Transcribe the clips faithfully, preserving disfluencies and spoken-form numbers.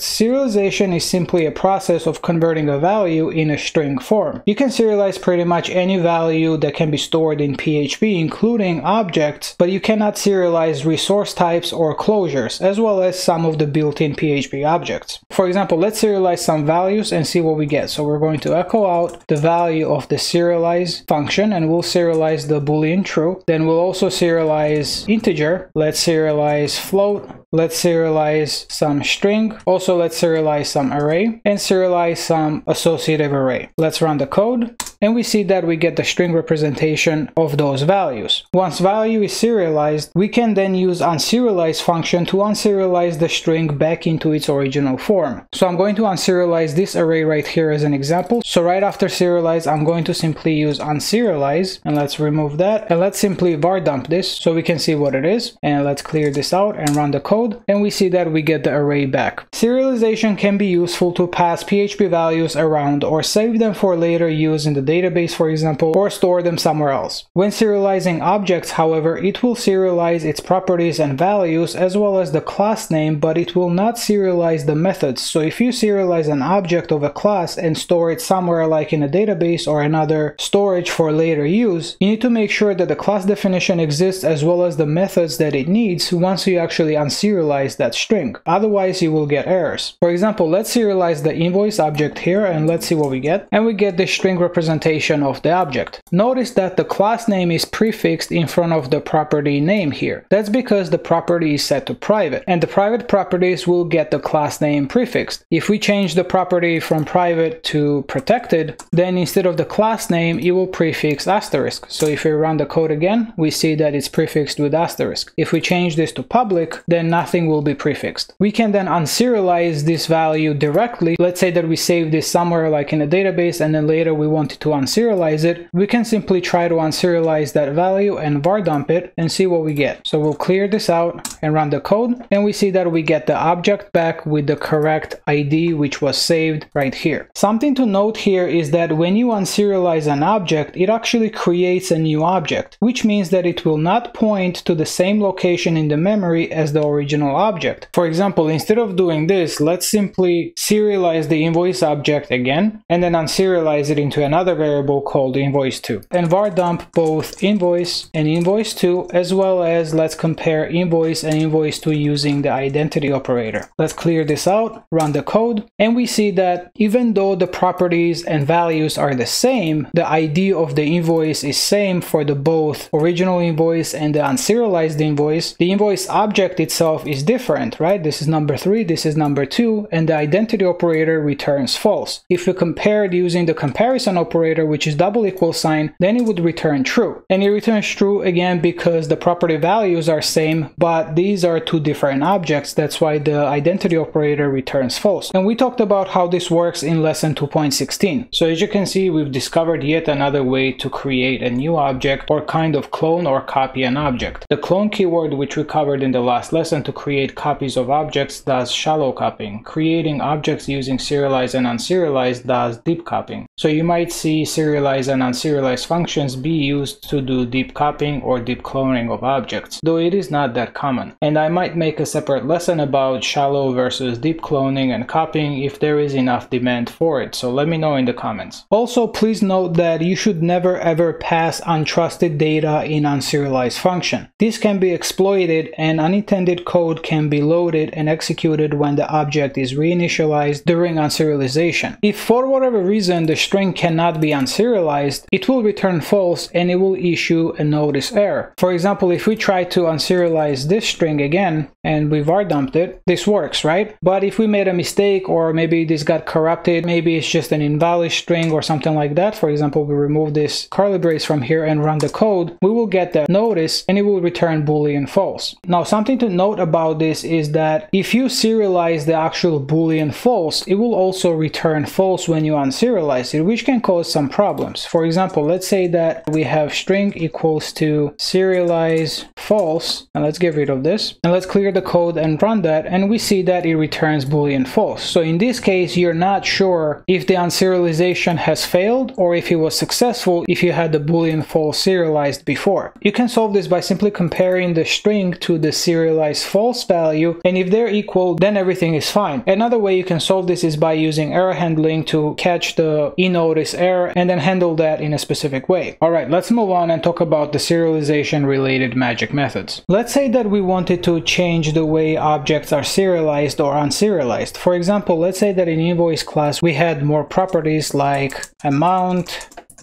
Serialization is simply a process of converting a value in a string form. You can serialize pretty much any value that can be stored in P H P, including objects, but you cannot serialize resource types or closures, as well as some of the built-in P H P objects. For example, let's serialize some values and see what we get. So we're going to echo out the value of the serialize function, and we'll serialize the Boolean true. Then we'll also serialize integer. Let's serialize float. Let's serialize some string. Also, let's serialize some array and serialize some associative array. Let's run the code. And we see that we get the string representation of those values. Once value is serialized, we can then use unserialize function to unserialize the string back into its original form. So I'm going to unserialize this array right here as an example. So right after serialize, I'm going to simply use unserialize, and let's remove that, and let's simply var dump this so we can see what it is. And let's clear this out and run the code, and we see that we get the array back. Serialization can be useful to pass P H P values around or save them for later use in the database, for example, or store them somewhere else. When serializing objects, however, it will serialize its properties and values as well as the class name, but it will not serialize the methods. So if you serialize an object of a class and store it somewhere like in a database or another storage for later use, you need to make sure that the class definition exists as well as the methods that it needs once you actually unserialize that string. Otherwise, you will get errors. For example, let's serialize the invoice object here and let's see what we get. And we get the string representation of the object. Notice that the class name is prefixed in front of the property name here. That's because the property is set to private, and the private properties will get the class name prefixed. If we change the property from private to protected, then instead of the class name, it will prefix asterisk. So if we run the code again, we see that it's prefixed with asterisk. If we change this to public, then nothing will be prefixed. We can then unserialize this value directly. Let's say that we save this somewhere like in a database, and then later we want it to unserialize it. We can simply try to unserialize that value and var dump it and see what we get. So we'll clear this out and run the code, and we see that we get the object back with the correct I D which was saved right here. Something to note here is that when you unserialize an object, it actually creates a new object, which means that it will not point to the same location in the memory as the original object. For example, instead of doing this, let's simply serialize the invoice object again and then unserialize it into another variable called invoice two, and var dump both invoice and invoice two, as well as let's compare invoice and invoice two using the identity operator. Let's clear this out, run the code, and we see that even though the properties and values are the same, the I D of the invoice is same for the both original invoice and the unserialized invoice. The invoice object itself is different, right? This is number three, this is number two, and the identity operator returns false. If we compare it using the comparison operator, which is double equal sign, then it would return true. And it returns true again because the property values are same, but these are two different objects. That's why the identity operator returns false. And we talked about how this works in lesson two point sixteen. So as you can see, we've discovered yet another way to create a new object or kind of clone or copy an object. The clone keyword, which we covered in the last lesson to create copies of objects, does shallow copying. Creating objects using serialize and unserialize does deep copying. So you might see serialize and unserialize functions be used to do deep copying or deep cloning of objects, though it is not that common. And I might make a separate lesson about shallow versus deep cloning and copying if there is enough demand for it, so let me know in the comments. Also, please note that you should never ever pass untrusted data in unserialized function. This can be exploited, and unintended code can be loaded and executed when the object is reinitialized during unserialization. If for whatever reason the string cannot be be unserialized, it will return false and it will issue a notice error. For example, if we try to unserialize this string again and we var dumped it, this works, right? But if we made a mistake, or maybe this got corrupted, maybe it's just an invalid string or something like that. For example, we remove this curly brace from here and run the code, we will get that notice and it will return Boolean false. Now, something to note about this is that if you serialize the actual Boolean false, it will also return false when you unserialize. It dependency, which can cause some problems. For example, let's say that we have string equals to serialize false, and let's get rid of this, and let's clear the code and run that, and we see that it returns boolean false. So in this case, you're not sure if the unserialization has failed or if it was successful if you had the boolean false serialized before. You can solve this by simply comparing the string to the serialized false value, and if they're equal, then everything is fine. Another way you can solve this is by using error handling to catch the innotice error and then handle that in a specific way. Alright, let's move on and talk about the serialization related magic methods. Let's say that we wanted to change the way objects are serialized or unserialized. For example, let's say that in invoice class we had more properties like amount,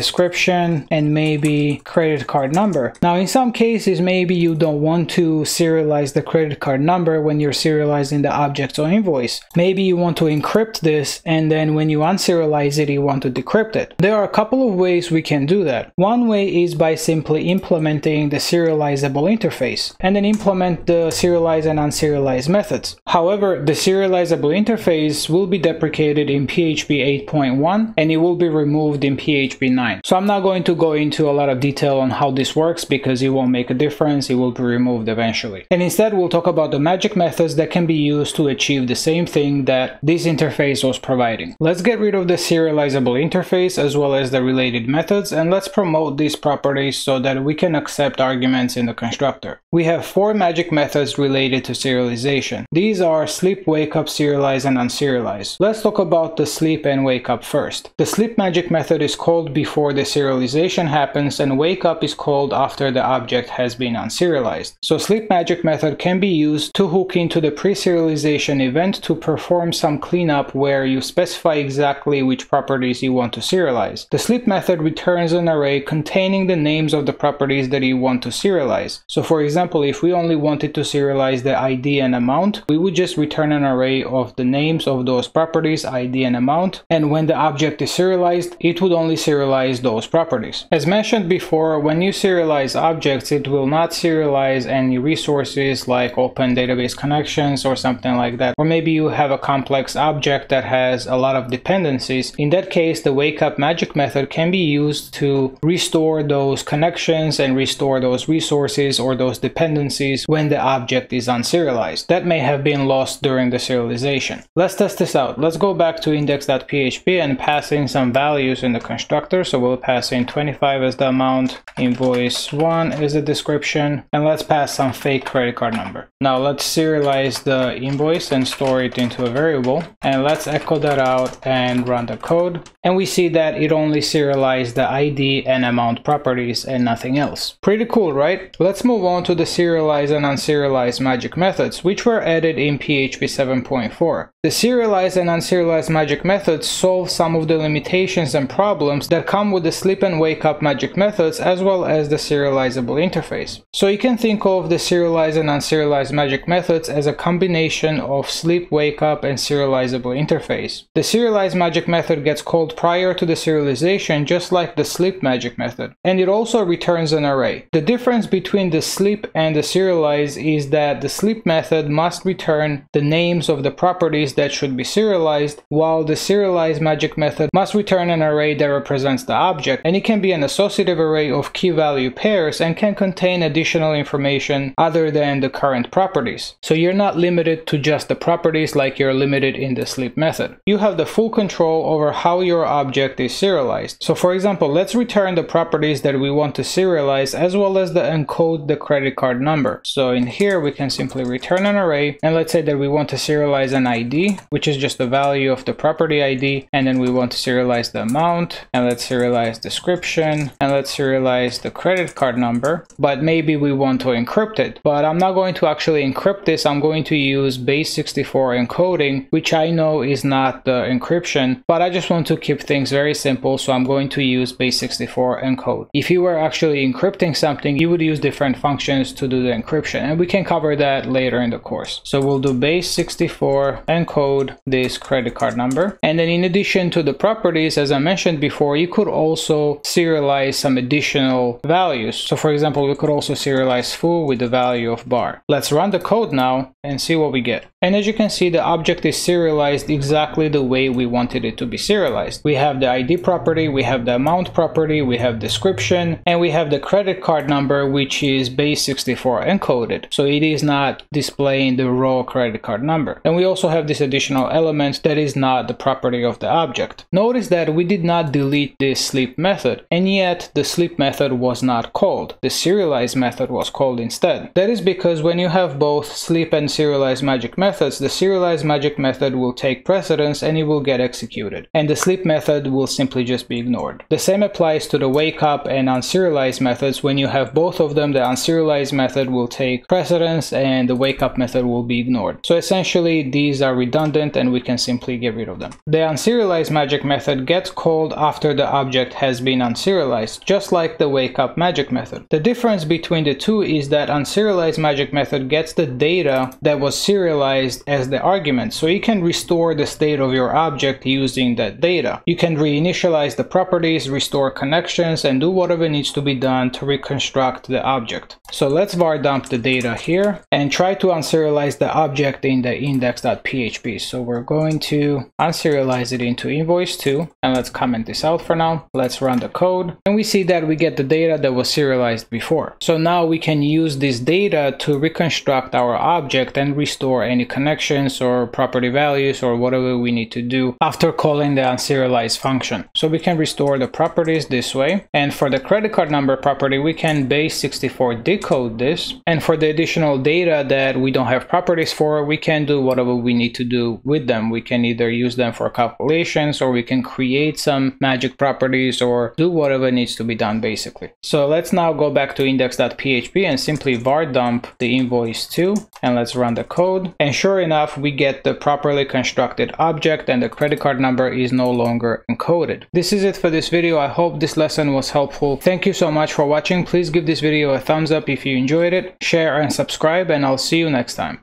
description, and maybe credit card number. Now in some cases maybe you don't want to serialize the credit card number when you're serializing the objects or invoice. Maybe you want to encrypt this, and then when you unserialize it you want to decrypt it. There are a couple of ways we can do that. One way is by simply implementing the serializable interface and then implement the serialize and unserialize methods. However, the serializable interface will be deprecated in P H P eight point one and it will be removed in P H P nine. So I'm not going to go into a lot of detail on how this works because it won't make a difference, it will be removed eventually. And instead we'll talk about the magic methods that can be used to achieve the same thing that this interface was providing. Let's get rid of the serializable interface as well as the related methods, and let's promote these properties so that we can accept arguments in the constructor. We have four magic methods related to serialization. These are sleep, wake up, serialize, and unserialize. Let's talk about the sleep and wake up first. The sleep magic method is called before Before the serialization happens, and wake up is called after the object has been unserialized. So sleep magic method can be used to hook into the pre-serialization event to perform some cleanup where you specify exactly which properties you want to serialize. The sleep method returns an array containing the names of the properties that you want to serialize. So for example, if we only wanted to serialize the I D and amount, we would just return an array of the names of those properties, I D and amount, and when the object is serialized, it would only serialize those properties. As mentioned before, when you serialize objects, it will not serialize any resources like open database connections or something like that. Or maybe you have a complex object that has a lot of dependencies. In that case, the wake up magic method can be used to restore those connections and restore those resources or those dependencies when the object is unserialized. That may have been lost during the serialization. Let's test this out. Let's go back to index.php and pass in some values in the constructor. So we'll pass in twenty-five as the amount, invoice one as the description, and let's pass some fake credit card number. Now let's serialize the invoice and store it into a variable, and let's echo that out and run the code, and we see that it only serialized the I D and amount properties and nothing else. Pretty cool, right? Let's move on to the serialize and unserialize magic methods, which were added in P H P seven point four. The serialize and unserialize magic methods solve some of the limitations and problems that come with the sleep and wake up magic methods as well as the serializable interface. So you can think of the serialize and unserialize magic methods as a combination of sleep, wake up, and serializable interface. The serialize magic method gets called prior to the serialization, just like the sleep magic method, and it also returns an array. The difference between the sleep and the serialize is that the sleep method must return the names of the properties that should be serialized, while the serialize magic method must return an array that represents the object, and it can be an associative array of key value pairs and can contain additional information other than the current properties. So you're not limited to just the properties like you're limited in the sleep method. You have the full control over how your object is serialized. So for example, let's return the properties that we want to serialize as well as the encode the credit card number. So in here we can simply return an array, and let's say that we want to serialize an I D, which is just the value of the property I D, and then we want to serialize the amount, and let's serialize description, and let's serialize the credit card number, but maybe we want to encrypt it. But I'm not going to actually encrypt this, I'm going to use base sixty-four encoding, which I know is not the encryption, but I just want to keep things very simple, so I'm going to use base sixty-four encode. If you were actually encrypting something, you would use different functions to do the encryption, and we can cover that later in the course. So we'll do base sixty-four encode this credit card number, and then in addition to the properties, as I mentioned before, you could could also serialize some additional values. So for example, we could also serialize foo with the value of bar. Let's run the code now and see what we get. And as you can see, the object is serialized exactly the way we wanted it to be serialized. We have the I D property, we have the amount property, we have description, and we have the credit card number, which is base sixty-four encoded. So it is not displaying the raw credit card number. And we also have this additional element that is not the property of the object. Notice that we did not delete this sleep method, and yet the sleep method was not called. The serialize method was called instead. That is because when you have both sleep and serialize magic methods, the serialize magic method will take precedence and it will get executed, and the sleep method will simply just be ignored. The same applies to the wake up and unserialize methods. When you have both of them, the unserialize method will take precedence and the wake up method will be ignored. So essentially these are redundant and we can simply get rid of them. The unserialize magic method gets called after the object has been unserialized, just like the wake up magic method. The difference between the two is that unserialized magic method gets the data that was serialized as the argument, so you can restore the state of your object using that data. You can reinitialize the properties, restore connections, and do whatever needs to be done to reconstruct the object. So let's var dump the data here and try to unserialize the object in the index.php. So we're going to unserialize it into invoice two, and let's comment this out for now. Let's run the code, and we see that we get the data that was serialized before. So now we can use this data to reconstruct our object and restore any connections or property values or whatever we need to do after calling the unserialize function. So we can restore the properties this way, and for the credit card number property we can base sixty-four decode this, and for the additional data that we don't have properties for, we can do whatever we need to do with them. We can either use them for calculations, or we can create some magic properties, or do whatever needs to be done basically. So let's now go back to index.php and simply var dump the invoice two, and let's run the code, and sure enough we get the properly constructed object and the credit card number is no longer encoded. This is it for this video. I hope this lesson was helpful. Thank you so much for watching. Please give this video a thumbs up if you enjoyed it, share and subscribe, and I'll see you next time.